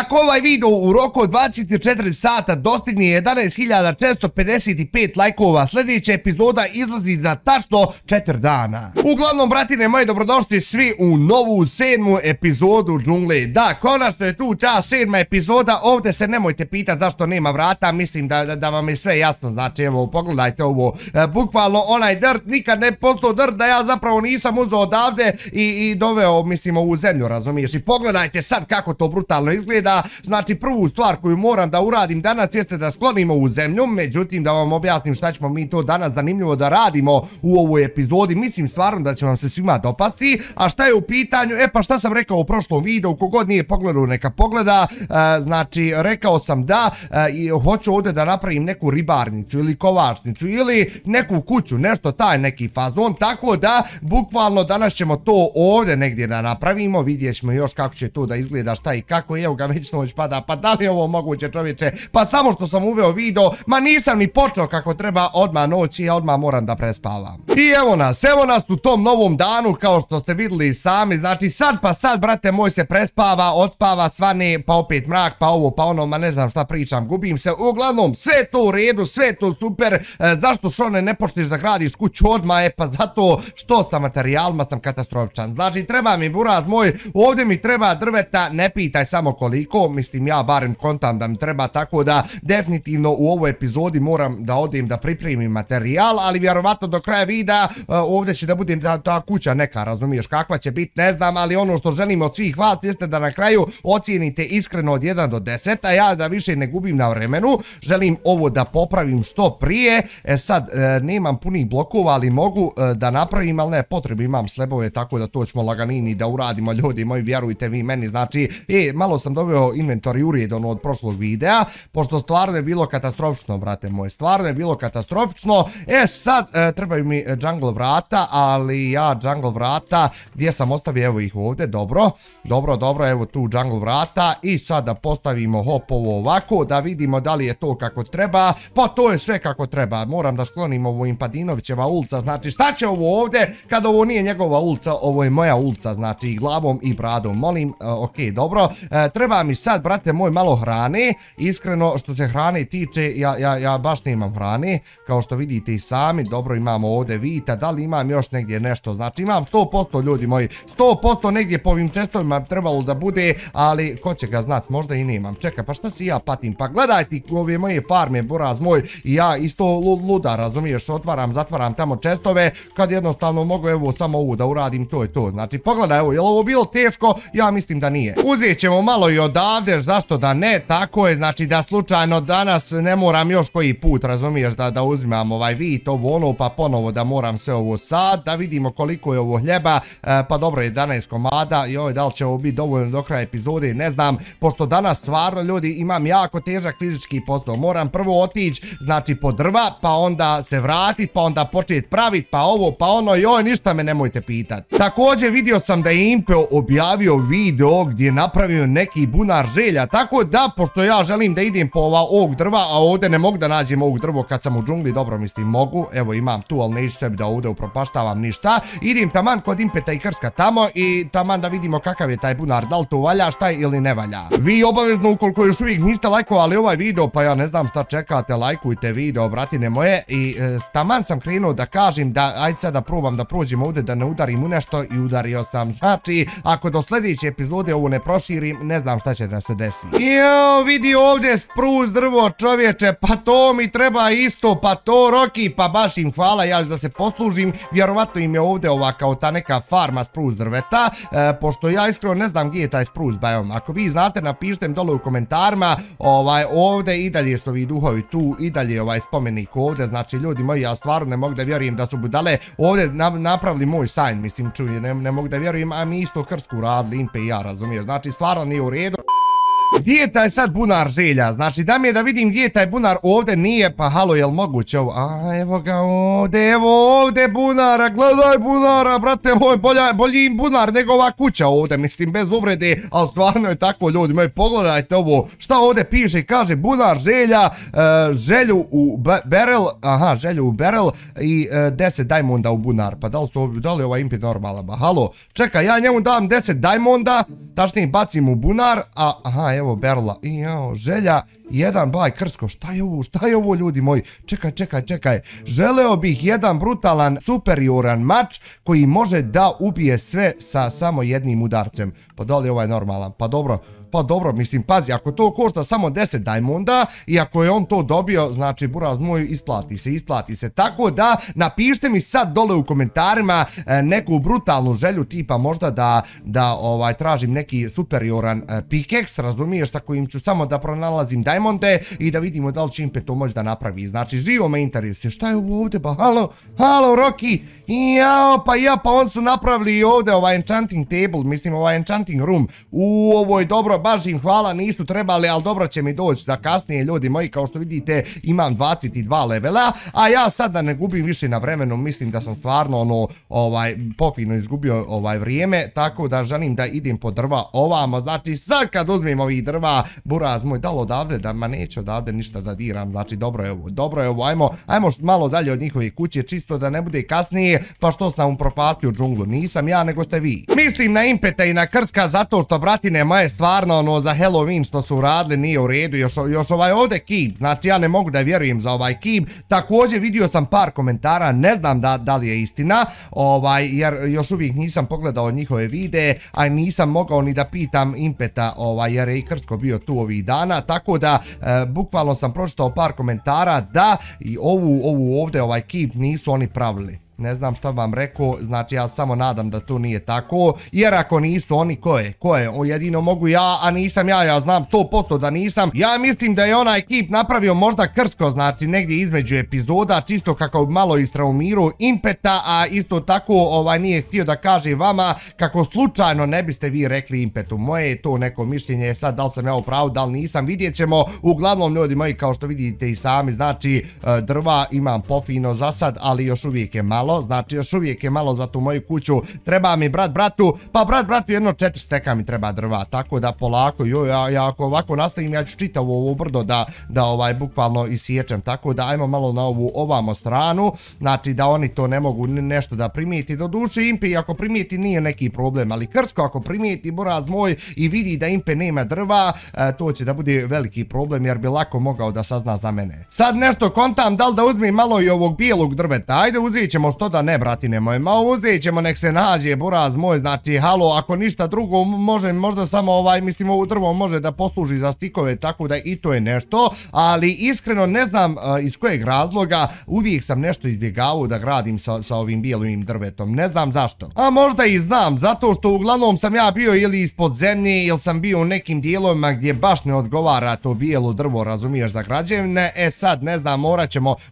Ako ovaj video u roku od 24 sata dostigne 11.455 lajkova, sljedeća epizoda izlazi za tačno 4 dana. Uglavnom, bratine moji, dobrodošli svi u novu 7. epizodu džungle. Da, konačno je tu ta 7. epizoda, ovdje se nemojte pitati zašto nema vrata, mislim da vam je sve jasno, znači evo, pogledajte ovo. Bukvalno onaj dirt, nikad ne postao dirt da ja zapravo nisam uzeo odavde i doveo, mislim, ovu zemlju, razumiješ, i pogledajte sad kako to brutalno izgleda. Znači, prvu stvar koju moram da uradim danas jeste da sklonimo u zemlju. Međutim, da vam objasnim šta ćemo mi to danas zanimljivo da radimo u ovoj epizodi. Mislim stvarno da će vam se svima dopasti. A šta je u pitanju? E pa šta sam rekao u prošlom videu, kogod nije pogledao neka pogleda. Znači, rekao sam da hoću ovdje da napravim neku ribarnicu ili kovačnicu ili neku kuću, nešto taj neki fazon. Tako da, bukvalno danas ćemo to ovdje negdje da napravimo. Vidjet ćemo još kako će to da izgleda, šta i kako je. Već noć pada, pa da li je ovo moguće, čovječe? Pa samo što sam uveo video, ma nisam ni počeo kako treba, odmah noć i ja odmah moram da prespavam. I evo nas u tom novom danu, kao što ste vidjeli sami, znači sad, brate moj, se prespava, odspava, svane, pa opet mrak, pa ovo, pa ono, ma ne znam šta pričam, gubim se, uglavnom, sve to u redu, sve to super. Zašto, Šone, ne počneš da gradiš kuću odmah? E pa zato što sa materijalima sam katastrofičan, znači treba mi, buraz moj, ovdje mi treba drveta, ne pitaj samo koliko. Mislim, ja barem kontam da mi treba, tako da definitivno u ovoj epizodi moram da odem da pripremim materijal, ali vjerovatno do kraja videa ovdje će da bude ta kuća neka, razumiješ, kakva će biti, ne znam, ali ono što želim od svih vas jeste da na kraju ocijenite iskreno od 1 do 10, a ja da više ne gubim na vremenu, želim ovo da popravim što prije. Sad, nemam punih blokova, ali mogu da napravim, ali ne, potrebi imam slebove, tako da to ćemo laganini da uradimo, ljudi moji, vjerujte vi meni, znači, malo sam doveo inventori ured ono od prošlog videa, pošto stvarno je bilo katastrofično, brate moje, stvarno je bilo katastrofično. E sad, trebaju mi jungle vrata, ali ja jungle vrata, gdje sam ostavio, evo ih ovdje, dobro, evo tu jungle vrata, i sad da postavimo hop ovo ovako, da vidimo da li je to kako treba. Pa to je sve kako treba, moram da sklonim ovo Impadinovićeva ulica, znači šta će ovo ovdje, kad ovo nije njegova ulica, ovo je moja ulica, znači i glavom i bradom, molim, ok, dobro, treba mi sad, brate moj, malo hrane. Iskreno, što se hrane tiče, ja baš ne imam hrane, kao što vidite i sami. Dobro, imamo ovdje vita, da li imam još negdje nešto, znači imam 100%, ljudi moji, 100% negdje po ovim čestovima trebalo da bude, ali ko će ga znat, možda i nemam. Čeka, pa šta si ja patim, pa gledajte ove moje farme, buraz moj, i ja isto luda, razumiješ, otvaram, zatvaram tamo čestove, kad jednostavno mogu, evo, samo ovu da uradim, to je to. Znači, pogledaj, evo, je li ovo bilo teško? Ja mislim da nije. Uzet ćemo malo i odavde, zašto da ne, tako je, znači da slučajno danas ne moram još koji put, razumiješ, da uzimam ovaj vit, ovo ono, pa ponovo da moram sve ovo sad, da vidimo koliko je ovo hljeba, pa dobro, 11 komada, joj, da li će ovo biti dovoljno do kraja epizode, ne znam, pošto danas stvarno, ljudi, imam jako težak fizički posao, moram prvo otići, znači po drva, pa onda se vratit, pa onda početi pravit, pa ovo, pa ono, joj, ništa me nemojte pitat. Također vidio sam da je Impeo objavio video gdje je napravio neki bunar želja, tako da, pošto ja želim da idem po ovog drva, a ovdje ne mogu da nađem ovog drvo kad sam u džungli, dobro, mislim, mogu, evo imam tu, ali neću sebi da ovdje upropaštavam ništa, idem taman kod Impeta i Krcka tamo i taman da vidimo kakav je taj bunar, da li to valja, šta je ili ne valja. Vi obavezno, ukoliko još uvijek niste lajkovali ovaj video, pa ja ne znam šta čekate, lajkujte video, bratine moje, i taman sam krenuo da kažem da, ajde sad da probam da prođem ovdje, da ne udarim u nešto, i udario sam. Znači, ako do sljedeće epizode ovo ne proširim, ne znam šta će da se desi. Jo, vidi ovdje spruz drvo, čovječe, pa to mi treba isto, pa to Roki, pa baš im hvala, ja ću da se poslužim, vjerovatno im je ovdje ova kao ta neka farma spruz drveta, pošto ja iskreno ne znam gdje je taj spruz biom. Ako vi znate, napišite mi dole u komentarima, ovdje i dalje su ovi duhovi tu, i dalje ovaj spomenik ovdje, znači, ljudi moji, ja stvarno ne mogu da vjerujem da su budale ovdje napravili moj sajn, mislim, čuje, ne mogu da vjerujem, a mi isto Krcku radili, Impe i ja, razumiješ, znači, stvarno nije u redu. Gdje je taj sad bunar želja? Znači, da mi je da vidim gdje je taj bunar, ovdje nije, pa halo, jel moguće ovo? A, evo ga ovdje, evo ovdje bunara, gledaj bunara, brate moj, bolji im bunar nego ova kuća ovdje, mislim, bez uvrede, ali stvarno je tako, ljudi moji, pogledajte ovo, šta ovdje piše, kaže, bunar želja, želju u barrel, aha, želju u barrel i 10 diamonda u bunar, pa da li je ovaj Impet normalan, ba, halo, čekaj, ja njemu dam 10 diamonda, tačnije bacim u bunar, a, aha, evo, evo berla, i jao, želja, jedan baj Krcko, šta je ovo ljudi moji, čekaj, želeo bih jedan brutalan, superioran mač koji može da ubije sve sa samo jednim udarcem, pa da li je ovaj normalan, pa dobro, mislim, pazi, ako to košta samo 10 dajmonda i ako je on to dobio, znači, buraz moj, isplati se, tako da napišite mi sad dole u komentarima neku brutalnu želju, tipa možda da tražim neki superioran pickaxe, razumiješ, sa kojim ću samo da pronalazim dajmonde i da vidimo da li će Impe to moći da napravi, znači, živo me interesuje, šta je ovdje, pa halo, Rocky, jao, pa on su napravili ovdje ovaj enchanting table, mislim, ovaj enchanting room, u ovoj dobro, baš im hvala, nisu trebali, ali dobro će mi doći za kasnije, ljudi moji, kao što vidite imam 22 levela, a ja sad da ne gubim više na vremenu, mislim da sam stvarno ono, pofino izgubio vrijeme, tako da želim da idem po drva ovamo, znači sad kad uzmem ovih drva, buraz moj, dal odavde, da ma neću odavde ništa da diram, znači dobro je ovo, ajmo malo dalje od njihove kuće, čisto da ne bude kasnije, pa što sam upropastio džunglu, nisam ja, nego ste vi. Mislim na Impeta i na Krcka zato što bratine moje stvar ono za Halloween što su radili nije u redu, još ovaj ovdje kip, znači ja ne mogu da vjerujem za ovaj kip. Također vidio sam par komentara, ne znam da li je istina, jer još uvijek nisam pogledao njihove videe, a nisam mogao ni da pitam Impeta jer je i Krcko bio tu ovih dana, tako da bukvalno sam pročitao par komentara da i ovu ovdje ovaj kip nisu oni pravili. Ne znam šta vam rekao, znači ja samo nadam da to nije tako, jer ako nisu oni, ko je, jedino mogu ja, a nisam ja znam 100% da nisam, ja mislim da je onaj ekip napravio možda Krcko, znači negdje između epizoda, čisto kako malo istraumirao Impeta, a isto tako nije htio da kaže vama kako slučajno ne biste vi rekli Impetu, moje je to neko mišljenje, sad da li sam ja u pravu, da li nisam, vidjet ćemo, uglavnom ljudi moji kao što vidite i sami, znači drva imam pofino za sad, ali još uvijek je malo. Znači još uvijek je malo za tu moju kuću, treba mi brat bratu jedno 4 steka mi treba drva, tako da polako, ja ako ovako nastavim ja ću čitavo ovo brdo da bukvalno isječem, tako da ajmo malo na ovu ovamo stranu, znači da oni to ne mogu nešto da primijeti, do duše Impe ako primijeti nije neki problem, ali Krcko ako primijeti buraz moj i vidi da Impe nema drva, to će da bude veliki problem jer bi lako mogao da sazna za mene. Sad nešto kontam da li da uzmem malo i ovog bijelog drveta, ajde uzet ćemo što da ne, bratine moje, ma uzet ćemo, nek se nađe, buraz moj, znači, halo, ako ništa drugo, može, možda samo mislim, ovo drvo može da posluži za stikove, tako da i to je nešto, ali iskreno ne znam iz kojeg razloga, uvijek sam nešto izbjegavao da gradim sa ovim bijelim drvetom, ne znam zašto, a možda i znam, zato što uglavnom sam ja bio ili ispod zemlje, ili sam bio u nekim dijelovima gdje baš ne odgovara to bijelo drvo, razumiješ, za građevine, sad, ne znam,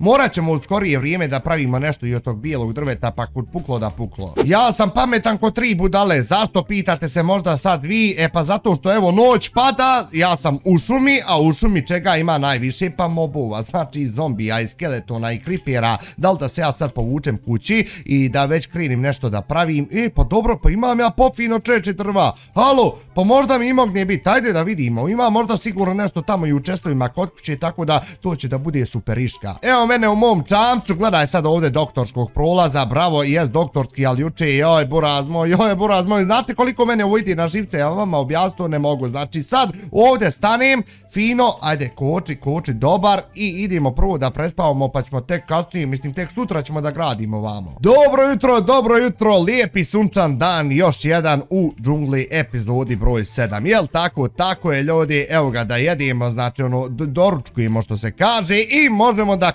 morat ćemo u skorije vrijeme da pravimo nešto i od tog bijelog drveta, pa kud puklo da puklo. Ja sam pametan ko 3 budale, zašto pitate se možda sad vi, pa zato što evo noć pada, ja sam u šumi, a u šumi čega ima najviše, pa mobova, znači i zombija, i skeletona, i kripera, da li da se ja sad povučem kući i da već krenim nešto da pravim, pa dobro, pa imam ja pofino čeče drva, halo, pa možda mi mogne biti, ajde da vidimo, ima možda sigurno nešto tamo i u čestovima kod kuće, tako da to će da bude superiška. Evo mene u mom čamcu, gledaj sad ovdje doktorskog prolaza, bravo, jes doktorski, ali juče, joj buraz moj, znate koliko mene ovo ide na živce, ja vama objasnio ne mogu, znači sad ovdje stanem, fino, ajde koči, dobar, i idemo prvo da prespavamo, pa ćemo tek kasnije, mislim tek sutra ćemo da gradimo vamo. Dobro jutro, lijepi sunčan dan, još jedan u džungli epizodi broj 7, jel tako je ljudi, evo ga da jedemo, znači ono, doručkujemo što se kaže i možemo da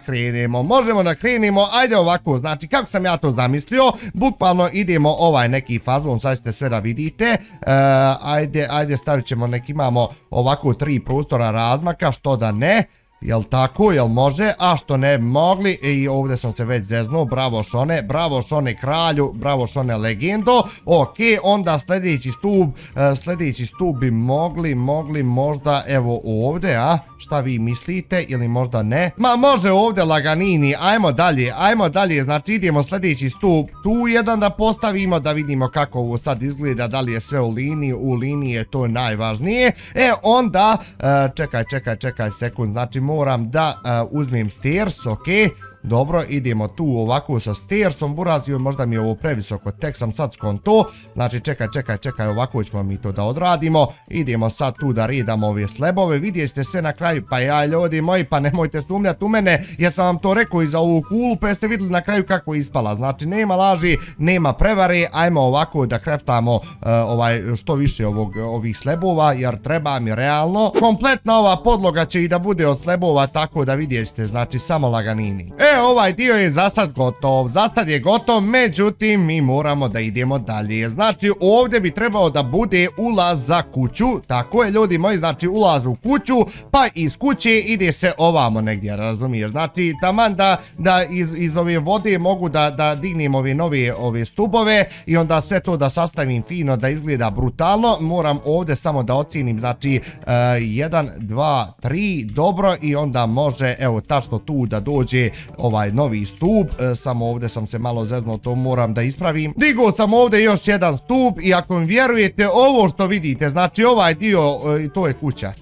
krenemo, ajde ovako, znači kako sam ja to zamislio, bukvalno idemo neki fazon, sad ćete sve da vidite, ajde stavit ćemo, nek imamo ovako 3 prostora razmaka, što da ne, jel tako, jel može, a što ne mogli, i ovdje sam se već zeznuo, bravo Šone kralju, bravo Šone legendo, ok, onda sljedeći stup bi mogli možda, evo ovdje, a, šta vi mislite, ili možda ne, ma može ovdje laganini, ajmo dalje, znači idemo sljedeći stup, tu jedan da postavimo, da vidimo kako ovo sad izgleda, da li je sve u liniji je to najvažnije, onda, čekaj sekund, znači moram da uzmem stairs, ok, Dobro, idemo tu ovako sa stersom, buraz, joj možda mi je ovo previsoko, tek sam sad skonto. Znači čekaj, ovako ćemo mi to da odradimo. Idemo sad tu da redamo ove slebove, vidjet ćete sve na kraju. Pa ja, ljudi moji, pa nemojte sumnjati u mene, ja sam vam to rekao i za ovu kulu, pa jeste vidjeli na kraju kako je ispala. Znači nema laži, nema prevare, ajmo ovako da kreftamo što više ovih slebova, jer treba mi realno. Kompletna ova podloga će i da bude od slebova, tako da vidjet ćete, znači samo laganini. Ovaj dio je za sad gotov, međutim mi moramo da idemo dalje. Znači ovdje bi trebao da bude ulaz za kuću, tako je ljudi moji, znači ulaz u kuću, pa iz kuće ide se ovamo negdje, razumiješ, znači taman da iz ove vode mogu da dignem ove nove stubove i onda sve to da sastavim fino, da izgleda brutalno. Moram ovdje samo da ocijenim, znači 1, 2, 3, dobro, i onda može, evo, tačno tu da dođe ovaj novi stup. Samo ovdje sam se malo zeznuo, to moram da ispravim. Digao sam ovdje još jedan stup i ako mi vjerujete, ovo što vidite, znači ovaj dio, to je kuća.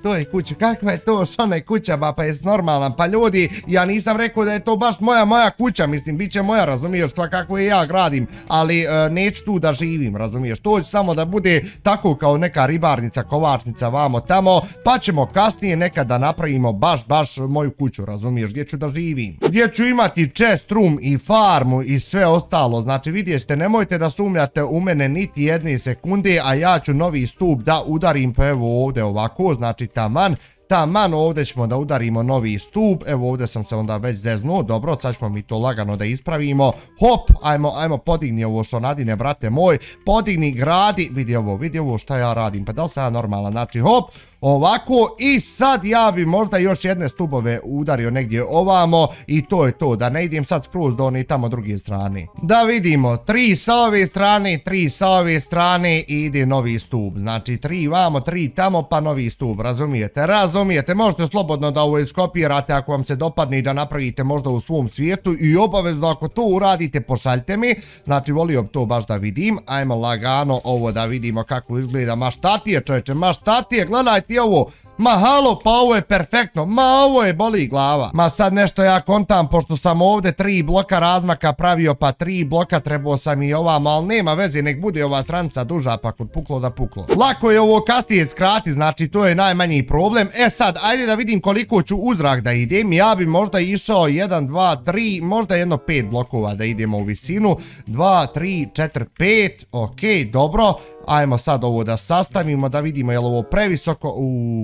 Kakva je to, Šone, kuća, pa je normalan. Pa ljudi, ja nisam rekao da je to baš moja kuća, mislim, bit će moja, razumiješ, kako je ja gradim, ali neću tu da živim, razumiješ, to će samo da bude tako kao neka ribarnica, kovačnica, vamo tamo, pa ćemo kasnije nekada napravimo baš moju kuću, razumiješ, gdje ću da živim. Gdje ću imati chest room i farmu i sve ostalo. Znači vidjet ćete, nemojte da sumnjate u mene niti jedne sekunde, a ja ću novi stup da udarim, pa evo ovdje ovako, znači taman ovdje ćemo da udarimo novi stup. Evo ovdje sam se onda već zeznuo, dobro, sad ćemo mi to lagano da ispravimo. Hop, ajmo podigni ovo, Šonadine, brate moj, podigni, gradi, vidi ovo šta ja radim, pa da li sam ja normalan, znači hop, ovako, i sad ja bi možda još jedne stubove udario negdje ovamo i to je to, da ne idem sad skroz do one tamo druge strane. Da vidimo, 3 sa ove strane, 3 sa ove strane i ide novi stup, znači 3 vamo, 3 tamo, pa novi stup, razumijete, možete slobodno da ovo iskopirate ako vam se dopadne i da napravite možda u svom svijetu, i obavezno ako to uradite pošaljte mi, znači volio bi to baš da vidim. Ajmo lagano ovo da vidimo kako izgleda, maštatije čovječe, gledajte ovo, ma halo, pa ovo je perfektno, ma ovo je boli glava. Ma sad nešto ja kontam, pošto sam ovdje 3 bloka razmaka pravio, pa 3 bloka trebao sam i ovamo, ali nema veze, nek bude ova stranica duža, pa kod puklo da puklo. Lako je ovo kasnije skrati, znači to je najmanji problem. E sad, ajde da vidim koliko ću uzrak da idem, ja bi možda išao 1, 2, 3, možda jedno 5 blokova da idemo u visinu, 2, 3, 4, 5, ok, dobro. Ajmo sad ovo da sastavimo, da vidimo je li ovo previsoko,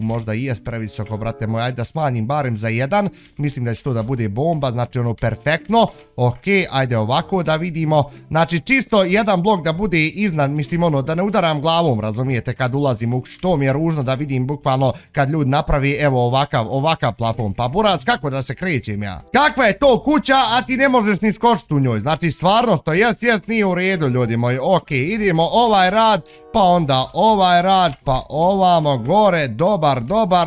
možda i jest previsoko, brate moj, ajde da smanjim barem za 1, mislim da će to da bude bomba, znači ono perfektno, ok, ajde ovako da vidimo, znači čisto jedan blok da bude iznad, mislim ono, da ne udaram glavom, razumijete, kad ulazim u što mi je ružno da vidim bukvalno kad ljudi napravi, evo ovakav plafon, pa burac, kako da se krećem ja, kakva je to kuća, a ti ne možeš ni skočiti u njoj, znači stvarno što jest nije u redu, ljudi moji. Ok, idemo ovaj rad, pa onda ovaj rad, pa ovamo gore, dobar,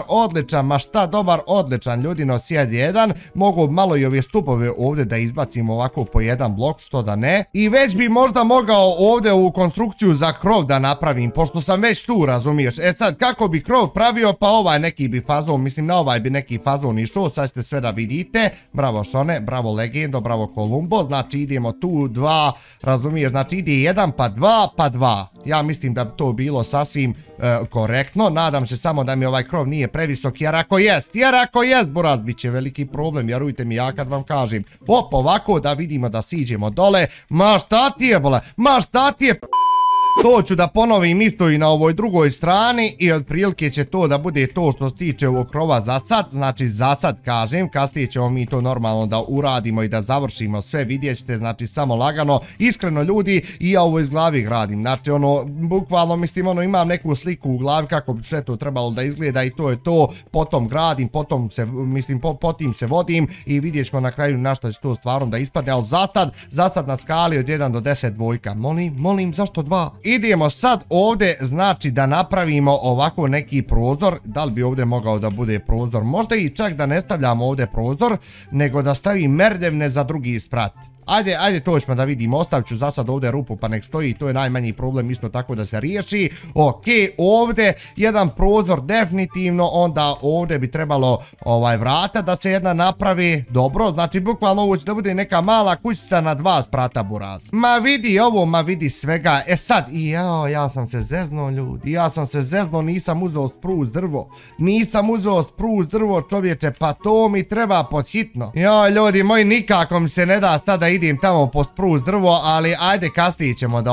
odličan, ma šta dobar, odličan, ljudino, sjedi jedan, mogu malo i ove stupove ovdje da izbacimo ovako po jedan blok, što da ne, i već bi možda mogao ovdje u konstrukciju za krov da napravim, pošto sam već tu, razumiješ. E sad, kako bi krov pravio, pa ovaj neki bi fazon, mislim na ovaj bi neki fazon išao, sad ste sve da vidite, bravo Šone, bravo Legendo, bravo Kolumbo, znači idemo tu 2, razumiješ, znači ide 1, pa 2, pa 2, ja mislim da bi to bilo sasvim korektno. Nadam se samo da mi ovaj krov nije previsok, jer ako jest, buraz, bit će veliki problem, vjerujte mi, ja kad vam kažem. Op, ovako da vidimo da siđemo dole, ma šta ti je, to ću da ponovim isto i na ovoj drugoj strani i otprilike će to da bude to što se tiče ovog krova za sad, znači za sad kažem, kasnije ćemo mi to normalno da uradimo i da završimo sve, vidjet ćete, znači samo lagano, iskreno ljudi, i ja ovo iz glavi gradim, znači ono, bukvalno mislim ono, imam neku sliku u glavi kako bi sve to trebalo da izgleda i to je to, potom gradim, potom se, mislim, potim se vodim i vidjet ćemo na kraju na što će to stvarno da ispadne, ali za sad na skali od 1 do 10 dvojka, molim, zašto 2? Idemo sad ovdje, znači da napravimo ovako neki prozor, da li bi ovdje mogao da bude prozor, možda i čak da ne stavljamo ovdje prozor, nego da stavim merdevne za drugi sprat. Ajde to ćemo da vidimo, ostavit ću za sad ovdje rupu pa nek stoji, to je najmanji problem isto tako da se riješi. Ok, ovdje jedan prozor definitivno, onda ovdje bi trebalo vrata da se jedna napravi, dobro, znači bukvalno ovo će da bude neka mala kućica na dva sprata buraz. Ma vidi ovo, ma vidi svega, e sad, ja sam se zeznuo ljudi, nisam uzeo spruz drvo, čovječe, pa to mi treba podhitno. Joj ljudi moji, nikako mi se ne da sada idim tamo po spruz drvo, ali ajde kasnije ćemo da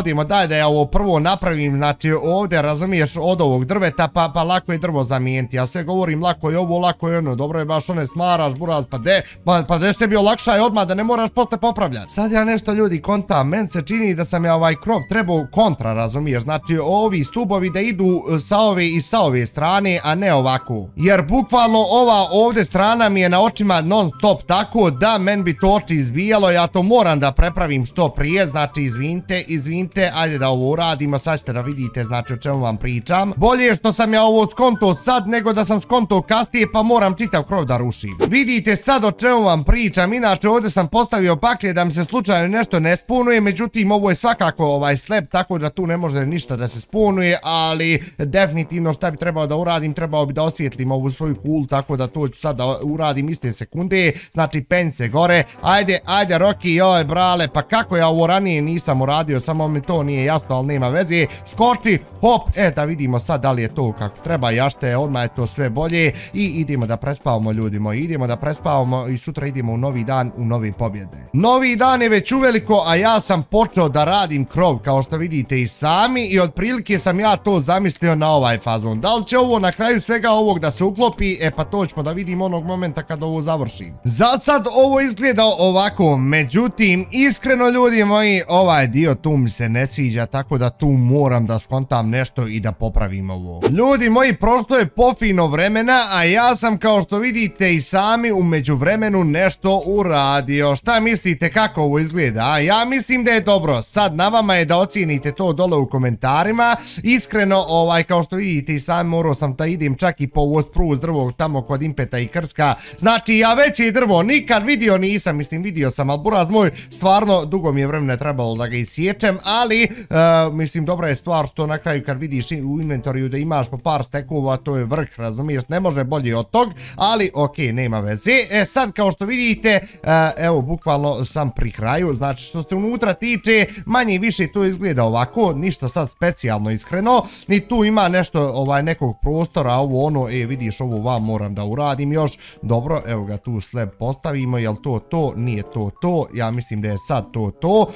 odimo, daj da ja ovo prvo napravim, znači ovdje razumiješ od ovog drveta, pa lako je drvo zamijeniti, ja sve govorim lako je ovo, lako je ono, dobro je baš one smaraš buraz, pa de se bi olakšaj odmah da ne moraš posle popravljati. Sad ja nešto ljudi kontam, men se čini da sam ja ovaj krov trebao kontra, razumiješ, znači ovi stubovi da idu sa ove i sa ove strane, a ne ovako, jer bukvalno ova ovdje strana mi je na očima non stop, tako da men bi to oči izbijalo, ja to moram da prepravim što prije, znači izvinite, ajde da ovo uradimo, sad ćete da vidite znači o čemu vam pričam. Bolje je što sam ja ovo skonto sad nego da sam skonto kasnije pa moram čitav krov da rušim. Vidite sad o čemu vam pričam, inače ovdje sam postavio baklje da mi se slučajno nešto ne spunuje, međutim ovo je svakako slab, tako da tu ne može ništa da se spunuje, ali definitivno šta bi trebao da uradim, trebao bi da osvijetlim ovu svoju kulu, tako da to ću sad da uradim iste sekunde, znači penj se gore, ajde Roki, joj brale, pa kako ja ovo ranije nisam uradio, samo mi to nije jasno, ali nema veze, skoči, hop, da vidimo sad da li je to kako treba, jašte, odmah je to sve bolje i idemo da prespavamo ljudi moji, i sutra idemo u novi dan, u nove pobjede. Novi dan je već uveliko, a ja sam počeo da radim krov, kao što vidite i sami, i otprilike sam ja to zamislio na ovaj fazon, da li će ovo na kraju svega ovog da se uklopi, pa to ćemo da vidimo onog momenta kad ovo završim. Za sad ovo izgleda ovako, međutim, iskreno ljudi moji, ovaj dio tu mi se ne sviđa, tako da tu moram da skontam nešto i da popravim ovo. Ljudi moji, prošlo je pofino vremena, a ja sam kao što vidite i sami u međuvremenu nešto uradio. Šta mislite kako ovo izgleda? Ja mislim da je dobro, sad na vama je da ocijenite to dole u komentarima. Iskreno, kao što vidite i sami, morao sam da idem čak i po ovo spruz drvo tamo kod Impeta i Krcka, znači ja veće drvo nikad vidio nisam, mislim vidio sam, ali buraz moj, stvarno dugo mi je vremena trebalo da ga isječem, ali mislim dobra je stvar što na kraju kad vidiš u inventoriju da imaš po par stekova, to je vrh, razumiješ, ne može bolje od tog, ali ok, nema veze. Sad kao što vidite, evo bukvalno sam pri kraju, znači što se unutra tiče, manje i više to izgleda ovako, ništa sad specijalno iskreno, ni tu ima nešto nekog prostora, ovo ono, vidiš ovo vam moram da uradim još, dobro, evo ga tu slab postavimo, jel to to, nije to to, ja mislim da je sad to to,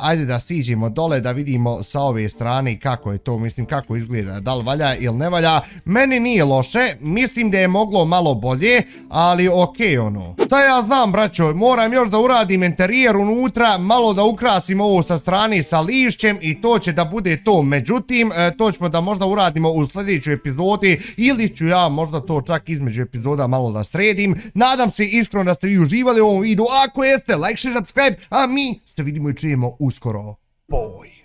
ajde da siđemo dole da vidimo sa ove strane kako je to, mislim kako izgleda, da li valja ili ne valja, meni nije loše, mislim da je moglo malo bolje, ali okej ono. Šta ja znam braćo, moram još da uradim interijer unutra, malo da ukrasim ovo sa strane sa lišćem i to će da bude to, međutim, to ćemo da možda uradimo u sljedećoj epizodi ili ću ja možda to čak između epizoda malo da sredim. Nadam se iskreno da ste vi uživali u ovom videu, ako jeste, like, share, subscribe, a mi se vidimo i čujemo uskoro. Boj!